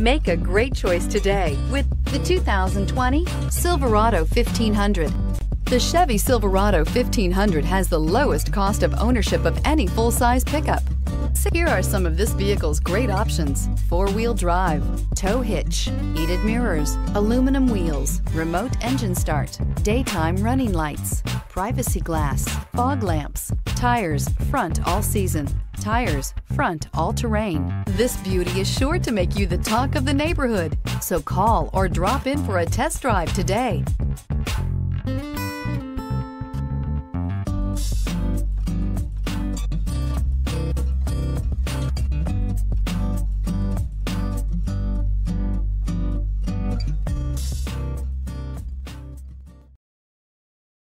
Make a great choice today with the 2020 Silverado 1500. The Chevy Silverado 1500 has the lowest cost of ownership of any full-size pickup. Here are some of this vehicle's great options: four-wheel drive, tow hitch, heated mirrors, aluminum wheels, remote engine start, daytime running lights, privacy glass, fog lamps, tires front all season, tires front all terrain. This beauty is sure to make you the talk of the neighborhood, so call or drop in for a test drive today.